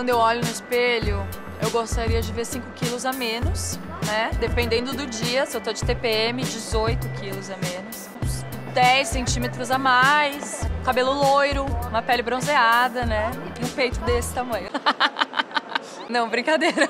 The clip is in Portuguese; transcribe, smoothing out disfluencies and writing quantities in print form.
quando eu olho no espelho, eu gostaria de ver 5 quilos a menos, né? Dependendo do dia, se eu tô de TPM, 18 quilos a menos. Uns 10 centímetros a mais, cabelo loiro, uma pele bronzeada, né? E um peito desse tamanho. Não, brincadeira.